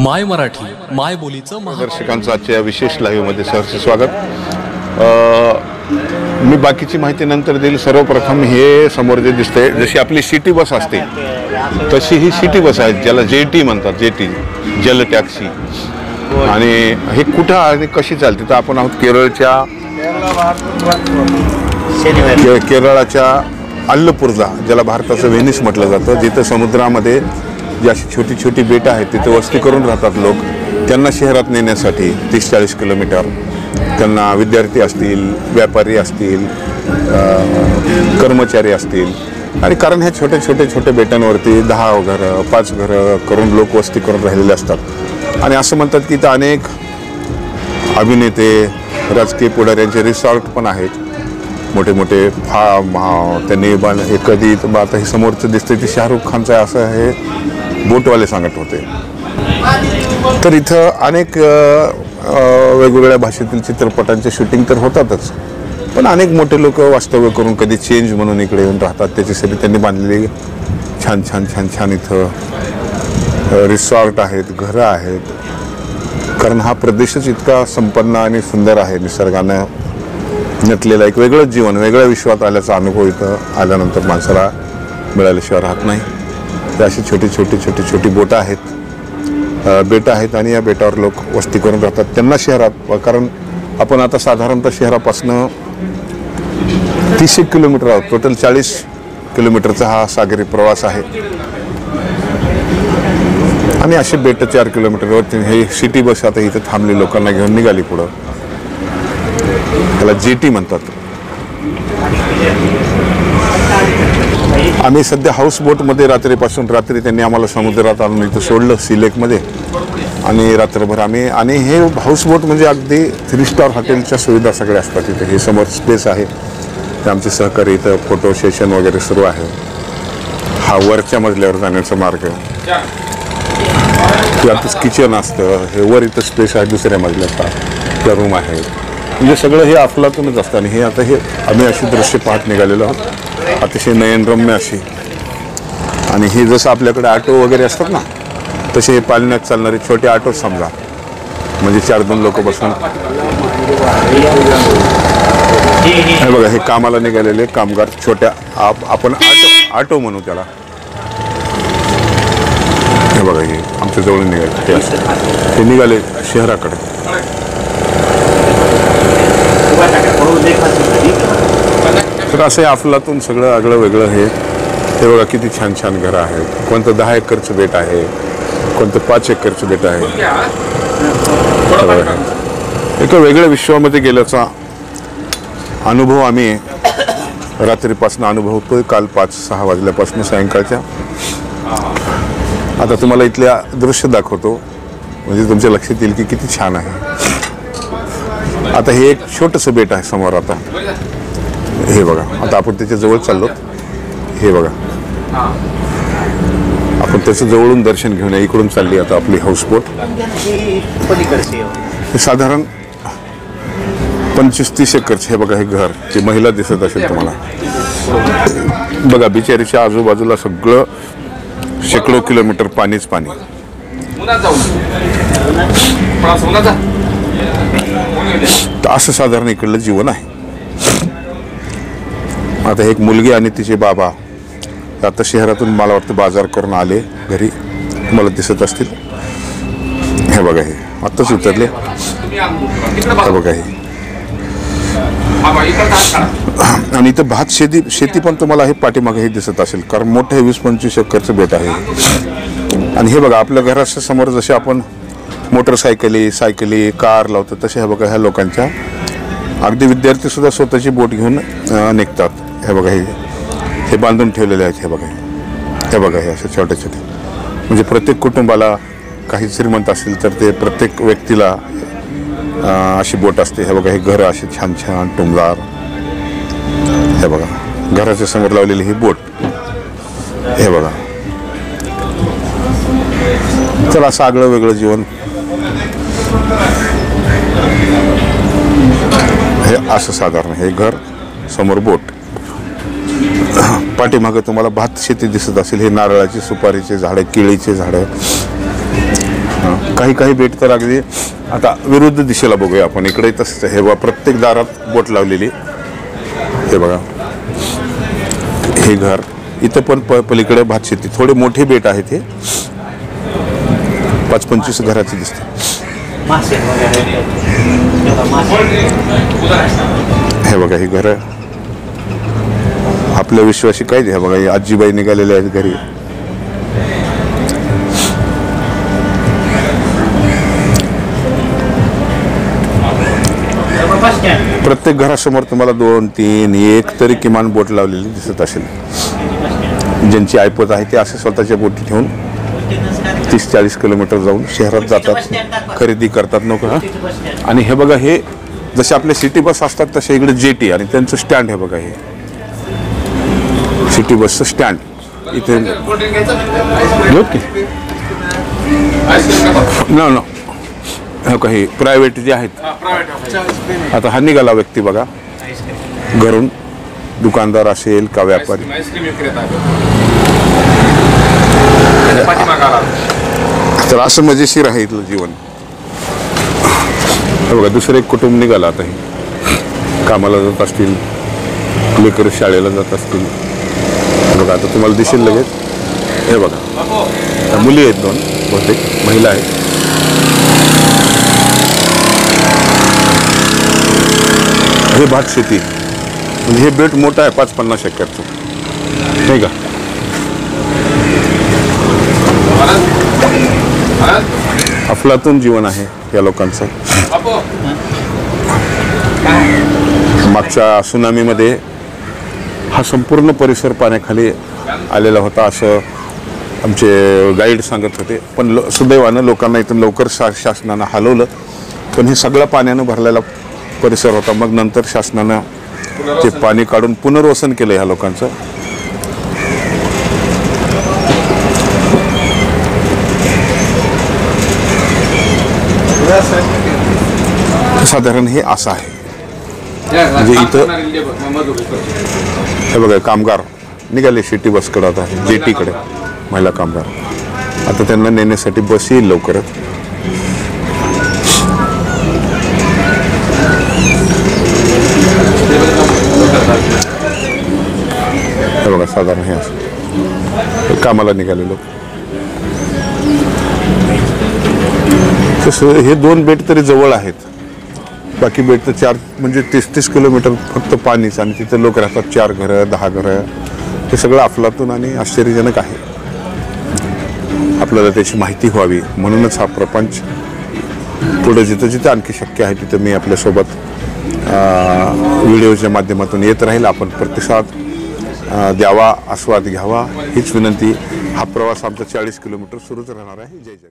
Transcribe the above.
My Marathi माय बोलीचं दर्शकांचं आजच्या विशेष लाईव्ह मध्ये सहर्ष स्वागत। मी बाकीची माहिती नंतर देईल। सर्वप्रथम हे समोर जे दिसते जशी आपली सिटी बस असते तशी ही सिटी बस आहे, ज्याला जेटी म्हणतात, जेटी जल टॅक्सी। आणि हे कुठे आणि कशी चालते तर आपण आहोत केरळच्या अल्लपुर्झा, ज्याला भारताचं व्हेनिस म्हटलं जातं, जिथे समुद्रामध्ये जी अशी छोटी छोटी बेट आहेत तिथे वस्ती करून राहतात लोक। त्यांना शहरात नेण्यासाठी 30-40 किलोमीटर, त्यांना विद्यार्थी असतील, व्यापारी असतील, कर्मचारी असतील, आणि कारण हे छोटे छोटे छोटे बेटांवरती 10 घरं 5 घरं करून लोक वस्ती करून राहिलेले असतात। आणि असं म्हणतात की इथं अनेक अभिनेते, राजकीय पुढाऱ्यांचे रिसॉर्ट पण आहेत, मोठे मोठे फार्म त्यांनी बन कधी आता हे समोरचं दिसते ते शाहरुख खानचं आहे असं हे बोटवाले सांगत होते। तर इथं अनेक वेगवेगळ्या भाषेतील चित्रपटांचे शूटिंग तर होतातच, पण अनेक मोठे लोक वास्तव्य करून कधी चेंज म्हणून इकडे येऊन राहतात। त्याच्यासाठी त्यांनी बांधलेली छान छान छान छान इथं रिसॉर्ट आहेत, घरं आहेत, कारण हा प्रदेशच इतका संपन्न आणि सुंदर आहे, निसर्गानं नटलेला। एक वेगळंच जीवन, वेगळ्या विश्वात आल्याचा अनुभव इथं आल्यानंतर माणसाला मिळाल्याशिवाय राहत नाही। तर अशी छोटी छोटी छोटी छोटी बेटं आहेत आणि या बेटावर लोक वस्ती करून राहतात। त्यांना शहरात, कारण आपण आता साधारणतः शहरापासून 30 किलोमीटर आहोत, टोटल 40 किलोमीटरचा हा सागरी प्रवास आहे। आणि असे बेटं 4 किलोमीटरवर हे सिटी बस आता इथं थांबली, लोकांना घेऊन निघाली पुढं, त्याला जेटी म्हणतात। आम्ही सध्या हाऊसबोटमध्ये रात्रीपासून, रात्री त्यांनी आम्हाला समुद्रात आणून इथं सोडलं सिलेकमध्ये, आणि रात्रभर आम्ही, आणि हे हाऊसबोट म्हणजे अगदी 3 स्टार हॉटेलच्या सुविधा सगळ्या असतात इथे। हे समोर स्पेस आहे, ते आमचे सहकारी इथं फोटो सेशन वगैरे सुरू आहे। हा वरच्या मजल्यावर जाण्याचा मार्ग, त्यातच किचन असतं, हे वर इथं स्पेस आहे, दुसऱ्या मजल्याचा त्या रूम आहे, म्हणजे सगळं हे अफलातूनच असतं। आणि हे आता हे आम्ही अशी दृश्य पाहत निघालेलो आहोत, अतिशय नयनरम्य अशी। आणि हे जसं आपल्याकडे ऑटो वगैरे असतात ना, तसे हे पालण्यात चालणारे छोटे ऑटो समजा, म्हणजे 4-2 लोक बसून। हे बघा, हे कामाला निघालेले कामगार, छोट्या आपण ऑटो म्हणू त्याला। हे बघा, हे आमच्या जवळ निघाले, ते निघाले शहराकडे। तर असं या अफलातून सगळं आगळं वेगळं हे, ते बघा किती छान छान घरं आहेत। कोणतं 10 एकरचं बेट आहे, कोणतं 5 एकरचं बेट आहे। एका वेगळ्या विश्वामध्ये गेल्याचा अनुभव आम्ही रात्रीपासून अनुभवतोय, काल 5-6 वाजल्यापासून सायंकाळच्या। आता तुम्हाला इथल्या दृश्य दाखवतो, म्हणजे तुमच्या लक्षात येईल की किती छान आहे। आता हे एक छोटंसं बेट आहे समोर, आता हे बघा, आता आपण त्याच्या जवळ चाललो। हे बघा, आपण त्याचं जवळून दर्शन घेऊन या। इकडून चालली आता आपली हाऊसबोट, साधारण 25-30 एकरचे। हे बघा, हे घर, ते महिला दिसत असेल तुम्हाला। बघा, बिचारीच्या आजूबाजूला सगळं शेकडो किलोमीटर पाणीच पाणी। तर असं साधारण इकडलं जीवन आहे। आता एक मुलगी आणि तिचे बाबा आता शहरातून मला वाटतं बाजार करून आले घरी, मला दिसत असतील। हे बघा, हे आत्ताच उतरले। बघा हे, आणि इथं भात शेती पण तुम्हाला हे पाठीमागे हे दिसत असेल, कारण मोठं हे 20-25 एकरचं बेट आहे। आणि हे बघा, आपल्या घराच्या समोर जसे आपण मोटरसायकली कार लावतात, तसे हे बघा ह्या लोकांच्या अगदी विद्यार्थीसुद्धा स्वतःची बोट घेऊन निघतात। हे बघा, हे बांधून ठेवलेले आहेत। हे बघा हे असे छोटे छोटे, म्हणजे प्रत्येक कुटुंबाला, काही श्रीमंत असेल तर ते प्रत्येक व्यक्तीला अशी बोट असते। हे बघा, हे घरं असे छान छान टुमदार। हे बघा, घराच्या समोर लावलेली ही बोट। हे बघा, तर असं आगळं वेगळं जीवन हे असं साधारण। हे घर समोर बोट, पाठीमागे तुम्हाला भात शेती दिसत असेल। हे नारळाची, सुपारीचे झाडं, केळीचे झाडं, काही बेट तर अगदी आता विरुद्ध दिशेला बघूया आपण. इकडे तसंच आहे बघा, प्रत्येक दारात बोट लावलेली. हे बघा हे घर, इथं पण पलीकडे भात शेती, थोडे मोठे बेट आहे ते 25 घराची दिसते. हे बघा ही घर आपल्या विश्वाशी काय द्या. बघा आजीबाई निघालेले आहेत घरी. प्रत्येक घरासमोर तुम्हाला 2-3-1 तरी किमान बोट लावलेली दिसत असेल. ज्यांची ऐपत आहे ते असे स्वतःच्या बोटी ठेवून 30-40 किलोमीटर जाऊन शहरात जातात, खरेदी करतात नोकरा. आणि हे बघा हे जसे आपले सिटी बस असतात तसे इकडे जेटी आणि त्यांचं स्टँड. हे बघा हे सिटी बसचं स्टँड इथे. नो नो काही प्रायव्हेट जे आहेत. आता हा निघाला व्यक्ती बघा घरून, दुकानदार असेल का व्यापारी. तर असं मजेशीर आहे इथलं जीवन. बघा दुसरं एक कुटुंब निघालं. आता हे कामाला जात असतील, लेकर शाळेला जात असतील. बघा आता तुम्हाला दिसेल लगेच. हे बघा मुली आहेत 2 बहुतेक, महिला आहेत. हे भात शेती म्हणजे हे बेट मोठं आहे 50-50 एकरचं नाही का. अफलातून जीवन आहे या लोकांचं. मागच्या सुनामीमध्ये हा संपूर्ण परिसर पाण्याखाली आलेला होता असं आमचे गाईड सांगत होते. पण सुदैवानं लोकांना इथून लवकर शासनानं हलवलं. पण हे सगळं पाण्यानं भरलेला परिसर होता. मग नंतर शासनानं ते पाणी काढून पुनर्वसन केलं ह्या लोकांचं. साधारण हे असं आहे म्हणजे इथं. हे बघा कामगार निघाले सिटी बसकडे, आता जेटीकडे महिला कामगार. आता त्यांना नेण्यासाठी बस येईल लवकरच. हे बघा साधारण हे असं कामाला निघाले लोक. हे 2 बेट तरी जवळ आहेत, बाकी बेट तर 4 म्हणजे 30-30 किलोमीटर फक्त पाणीच. आणि तिथे लोक राहतात 4 घरं 10 घरं. हे सगळं अफलातून आणि आश्चर्यजनक आहे. आपल्याला त्याची माहिती व्हावी म्हणूनच हा प्रपंच पुढे जिथं जिथं आणखी शक्य आहे तिथं मी आपल्यासोबत व्हिडिओच्या माध्यमातून येत राहील. आपण प्रतिसाद द्यावा, आस्वाद घ्यावा हीच विनंती. हा प्रवास आमचा 40 किलोमीटर सुरूच राहणार आहे. जय जगत.